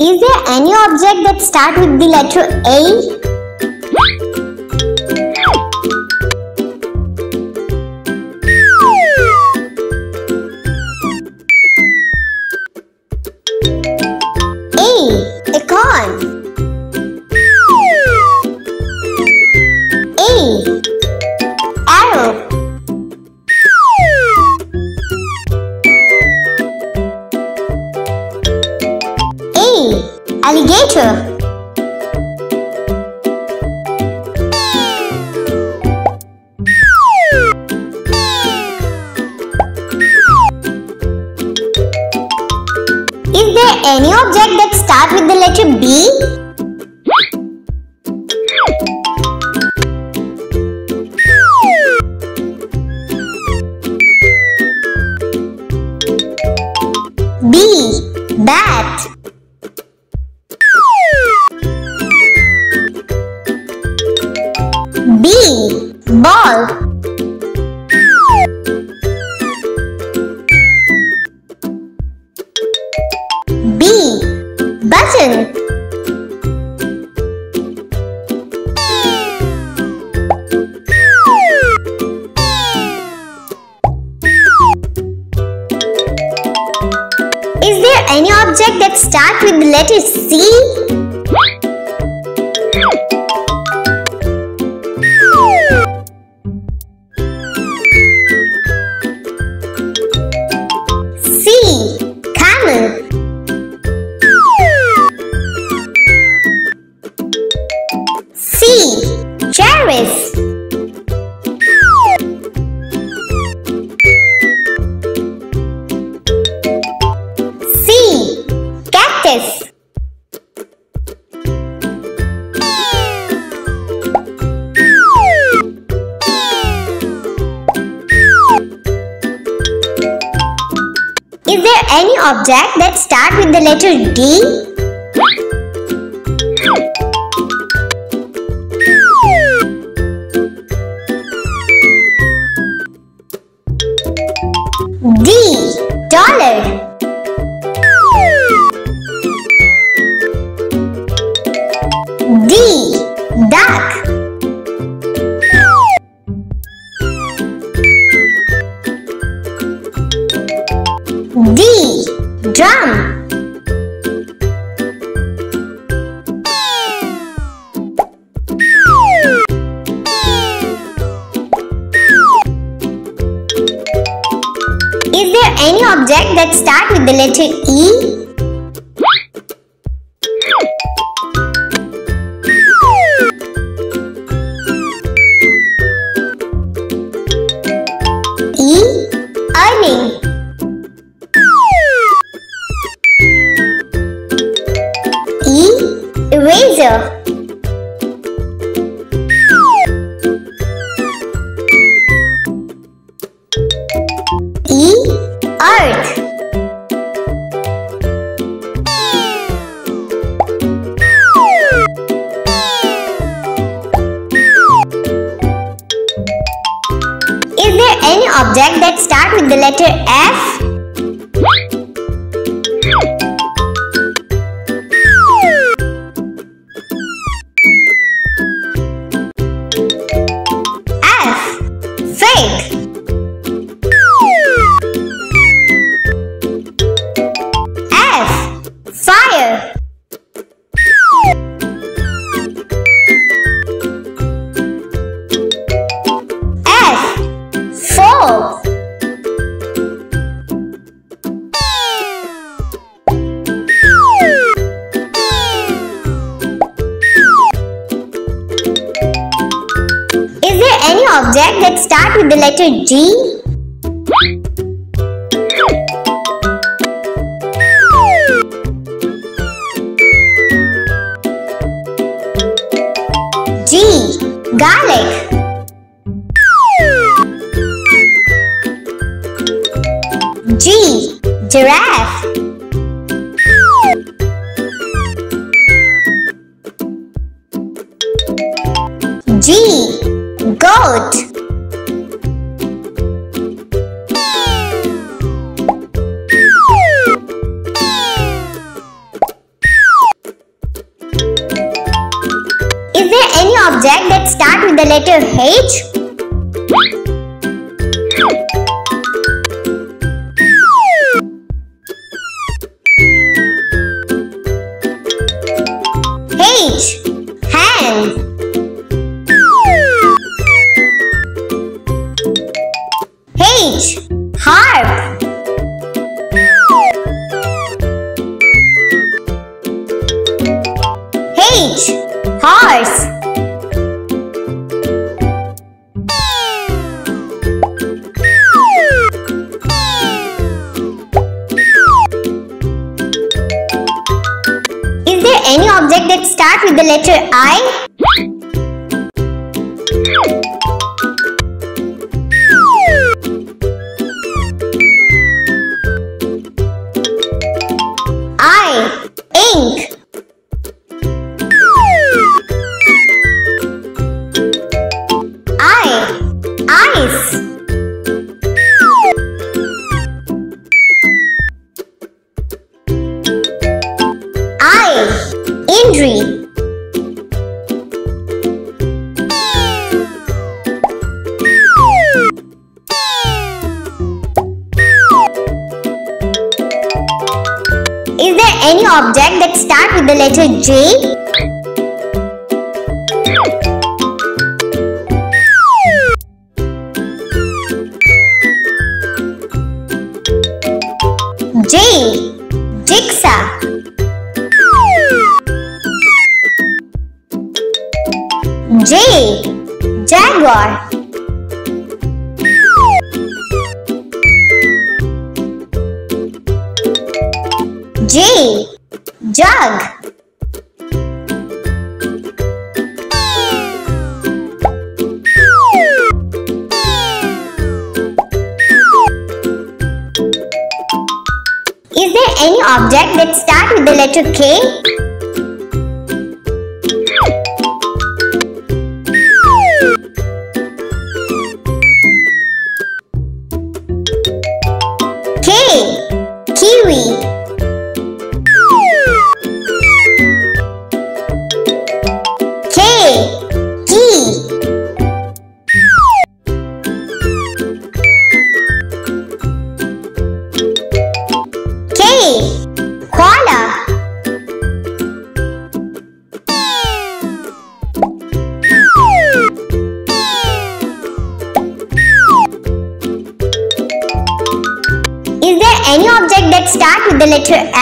Is there any object that starts with the letter A? A. Acorn. A. Arrow. Alligator. Is there any object that starts with the letter B? B. Bat. B. Ball. B. Button. Is there any object that starts with the letter C? Cherries. C. Cactus. Is there any object that starts with the letter D? D. Dollar. D. Duck. D. Drum. Is there any object that starts with the letter E? E. Earning. E. Eraser. E. Earth. Is there any object that starts with the letter F? F. Fake. Fire. F. Fall. Is there any object that starts with the letter G? G. Garlic. G. Giraffe. G. Goat. object that starts with the letter H? H. Hand. H. Harp. H. Horse. Is there any object that starts with the letter I? I. Ink. Ice. I. Injury. Is there any object that starts with the letter J? J. Jigsaw. J. Jaguar. J. Jug. Is there any object that starts with the letter K? K. Kiwi. K. Koala. Is there any object that starts with the letter L?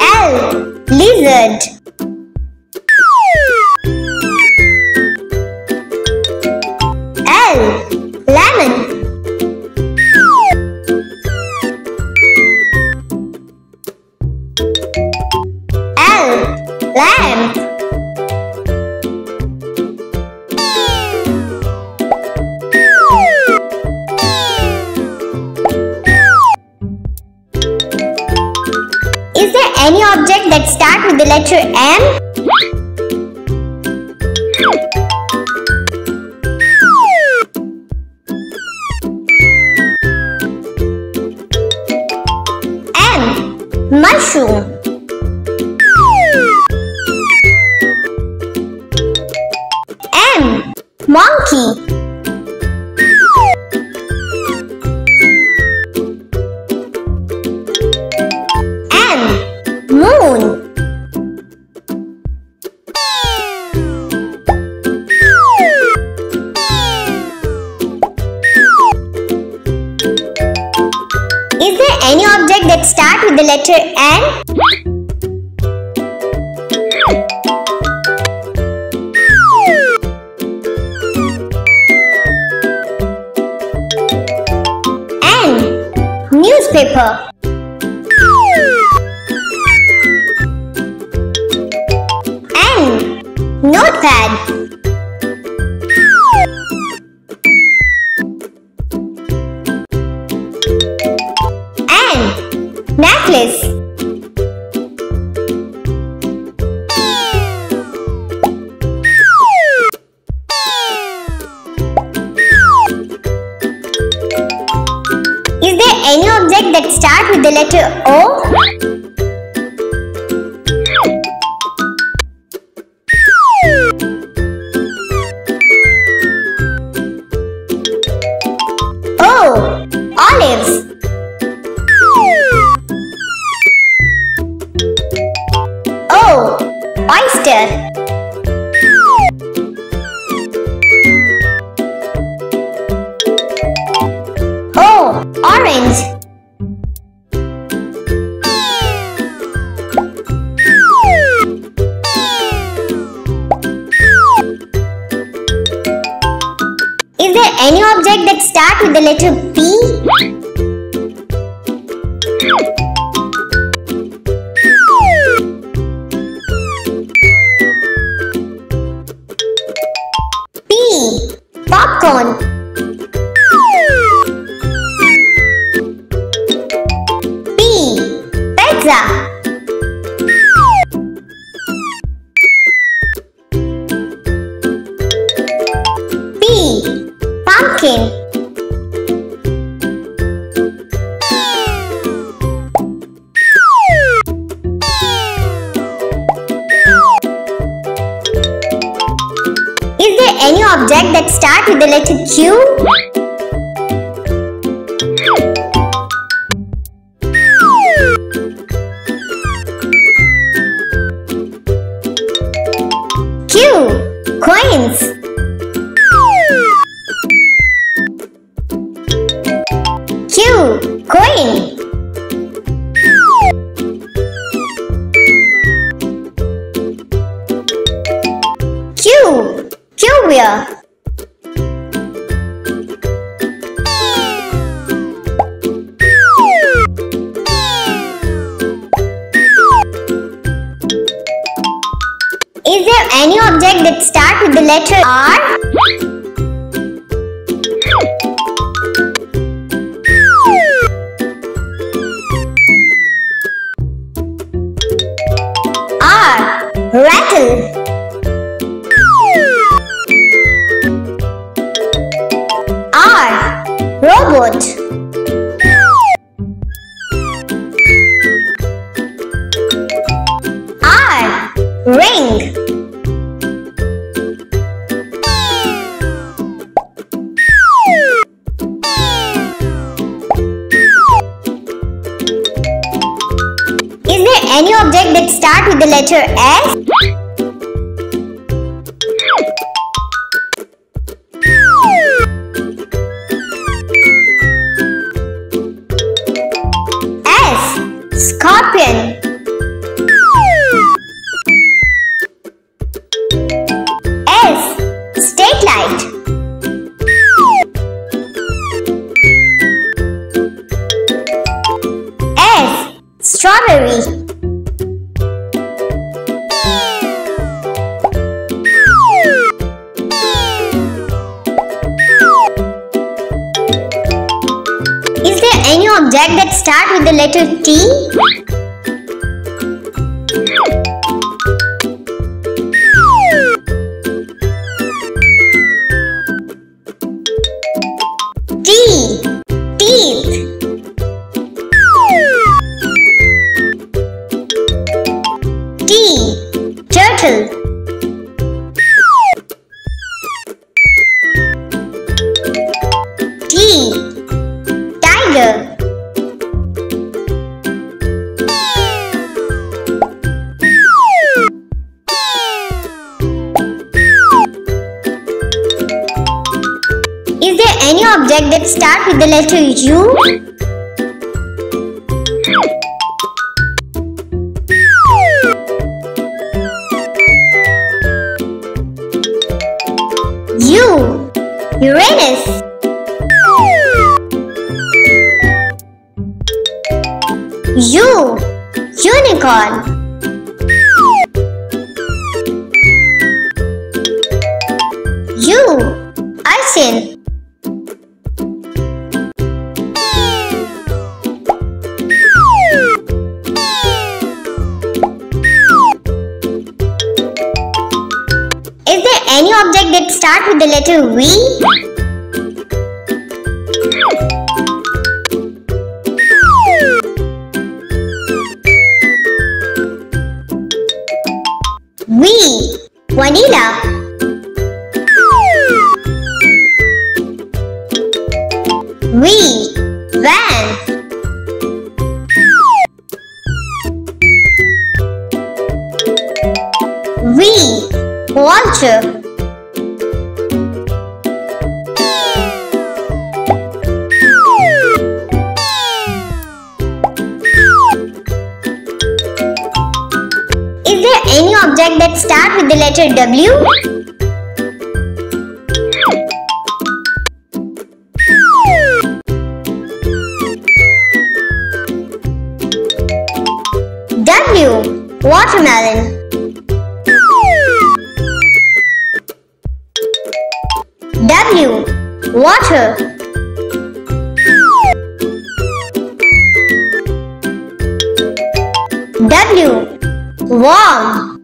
L. Lizard. Lemon. L. Lamp. Is there any object that starts with the letter M? Mushroom. M. Monkey. M. Moon. Is there any object that starts with the letter N? N. Newspaper. N. Notepad. Necklace. any object that starts with the letter O? O. Olives. O. Oyster. Orange. Is there any object that starts with the letter P? P. Popcorn. P. Pumpkin. Is there any object that starts with the letter Q? Q. Coins. Q. Coin. Q. Cubeer. Is there any object that starts with the letter R? R. Rattle. R. Robot. R. Ring. Any object that starts with the letter S? S. Scorpion. S. State light. S. Strawberry. Any object that starts with the letter T? T. Teeth. T. Turtle. T. Is there any object that starts with the letter U? U. Uranus. U. Unicorn. U. Ocean. Any object that starts with the letter V? We went. We watch. Is there any object that starts with the letter W? Watermelon. W. Water. W. Warm.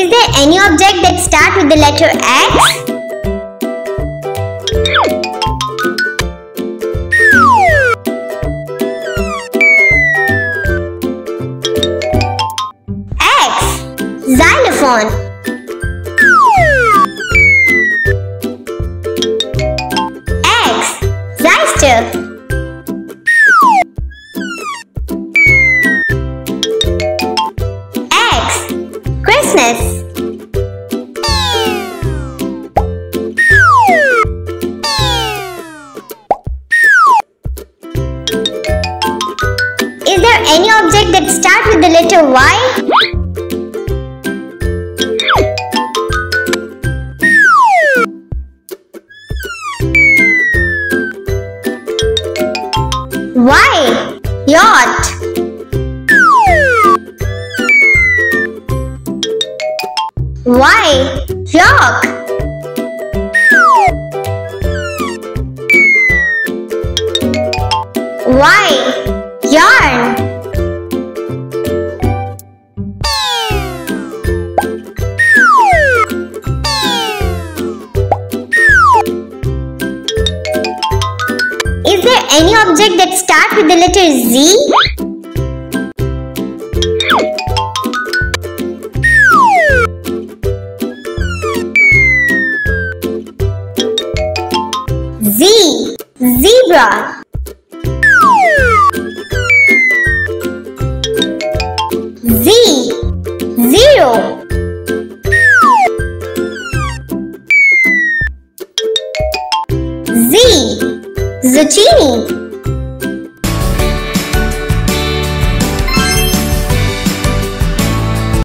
Is there any object that starts with the letter X? X. Xylophone. X. Xyster. Any object that starts with the letter Y? Y. Yacht. Y. York. Y. Yarn. Is there any object that starts with the letter Z? Z. Zebra. Z. Zero. Z. Zucchini.